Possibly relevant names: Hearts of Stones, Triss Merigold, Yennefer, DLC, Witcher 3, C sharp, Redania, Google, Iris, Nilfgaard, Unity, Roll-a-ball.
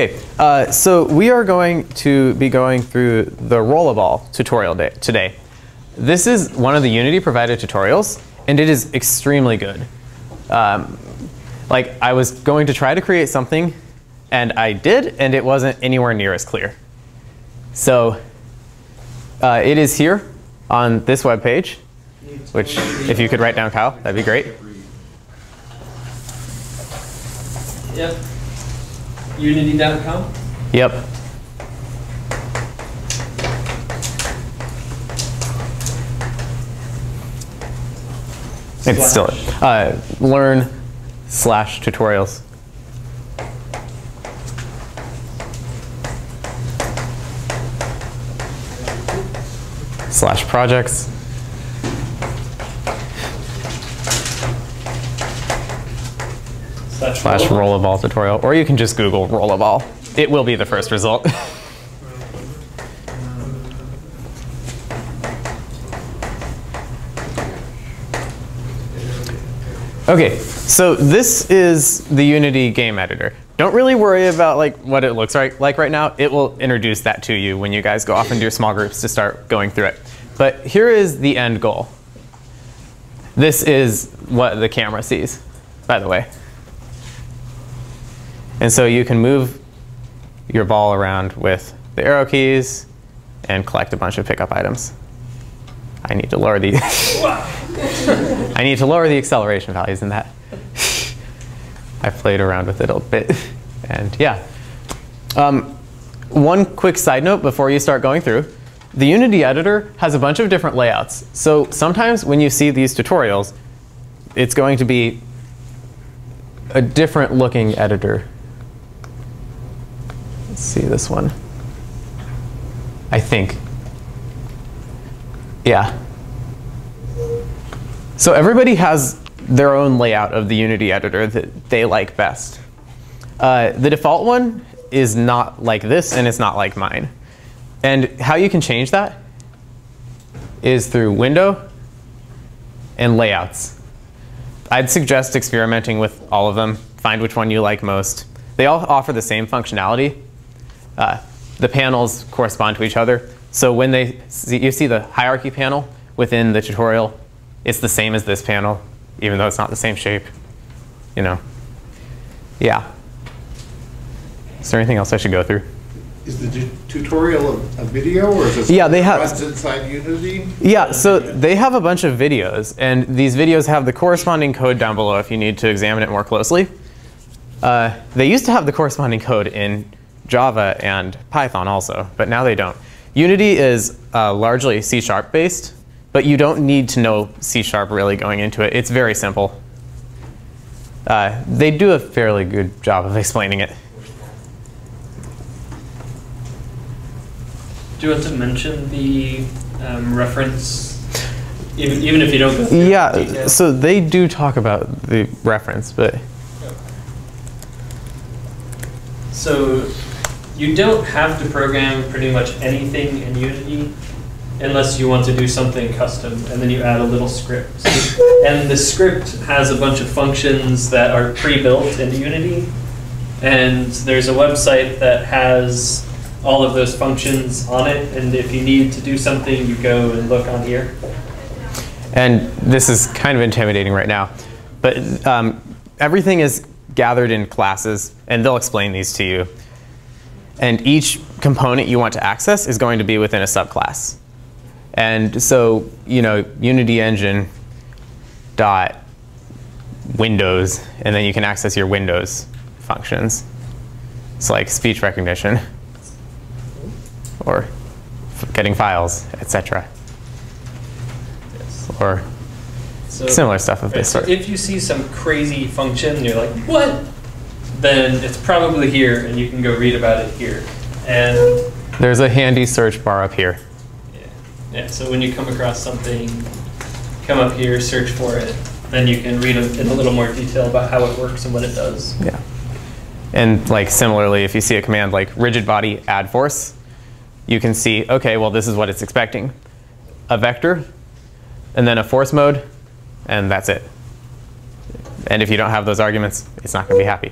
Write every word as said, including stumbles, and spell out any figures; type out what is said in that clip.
Okay, uh, so we are going to be going through the roll-a-ball tutorial day today. This is one of the Unity provided tutorials, and it is extremely good. Um, like, I was going to try to create something, and I did, and it wasn't anywhere near as clear. So uh, it is here on this web page, which if you could write down Kyle, that'd be great. Yep. Unity dot com? Yep. Slash. It's still uh, learn slash tutorials. Slash projects. Slash, slash roll-a-ball tutorial, or you can just Google roll-a-ball. It will be the first result. Okay, so this is the Unity game editor. Don't really worry about like what it looks right, like right now. It will introduce that to you when you guys go off into your small groups to start going through it. But here is the end goal. This is what the camera sees, by the way. And so you can move your ball around with the arrow keys and collect a bunch of pickup items. I need to lower the I need to lower the acceleration values in that. I've played around with it a bit, and yeah. Um, one quick side note before you start going through: the Unity editor has a bunch of different layouts. So sometimes when you see these tutorials, it's going to be a different looking editor. Let's see this one, I think. Yeah. So everybody has their own layout of the Unity editor that they like best. Uh, the default one is not like this, and it's not like mine. And how you can change that is through Window and Layouts. I'd suggest experimenting with all of them. Find which one you like most. They all offer the same functionality. Uh, the panels correspond to each other. So when they see, you see the hierarchy panel within the tutorial, it's the same as this panel, even though it's not the same shape. You know. Yeah. Is there anything else I should go through? Is the tutorial a video, or is this yeah, they have, inside Unity? Yeah, so they have a bunch of videos, and these videos have the corresponding code down below if you need to examine it more closely. Uh, they used to have the corresponding code in Java and Python also, but now they don't. Unity is uh, largely C sharp based, but you don't need to know C sharp really going into it. It's very simple. Uh, they do a fairly good job of explaining it. Do you want to mention the um, reference, even, even if you don't go through yeah, the detail? So they do talk about the reference, but. Okay. So you don't have to program pretty much anything in Unity unless you want to do something custom, and then you add a little script. And the script has a bunch of functions that are pre-built into Unity, and there's a website that has all of those functions on it, and if you need to do something, you go and look on here. And this is kind of intimidating right now, but um, everything is gathered in classes, and they'll explain these to you. And each component you want to access is going to be within a subclass. And so, you know, Unity Engine dot Windows, and then you can access your Windows functions. It's like speech recognition, or getting files, et cetera. Yes. Or so similar stuff of this sort. If you see some crazy function and you're like, what? Then it's probably here, and you can go read about it here. And there's a handy search bar up here. Yeah. Yeah. So when you come across something, come up here, search for it. Then you can read in a little more detail about how it works and what it does. Yeah. And like similarly, if you see a command like rigid body add force, you can see, okay, well, this is what it's expecting. A vector, and then a force mode, and that's it. And if you don't have those arguments, it's not going to be happy.